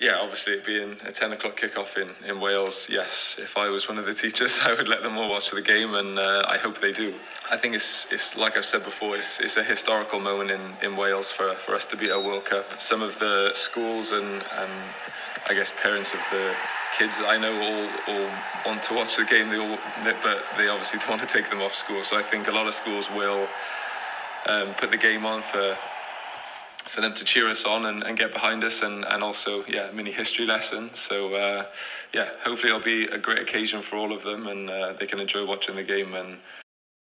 Yeah, obviously it being a 10 o'clock kickoff in Wales, yes, if I was one of the teachers, I would let them all watch the game, and I hope they do. I think it's like I've said before, it's a historical moment in Wales for us to be at a World Cup. Some of the schools and I guess parents of the kids that I know all want to watch the game, but they obviously don't want to take them off school. So I think a lot of schools will put the game on for them to cheer us on and get behind us, and also, yeah, mini history lesson. So, yeah, hopefully it'll be a great occasion for all of them, and they can enjoy watching the game and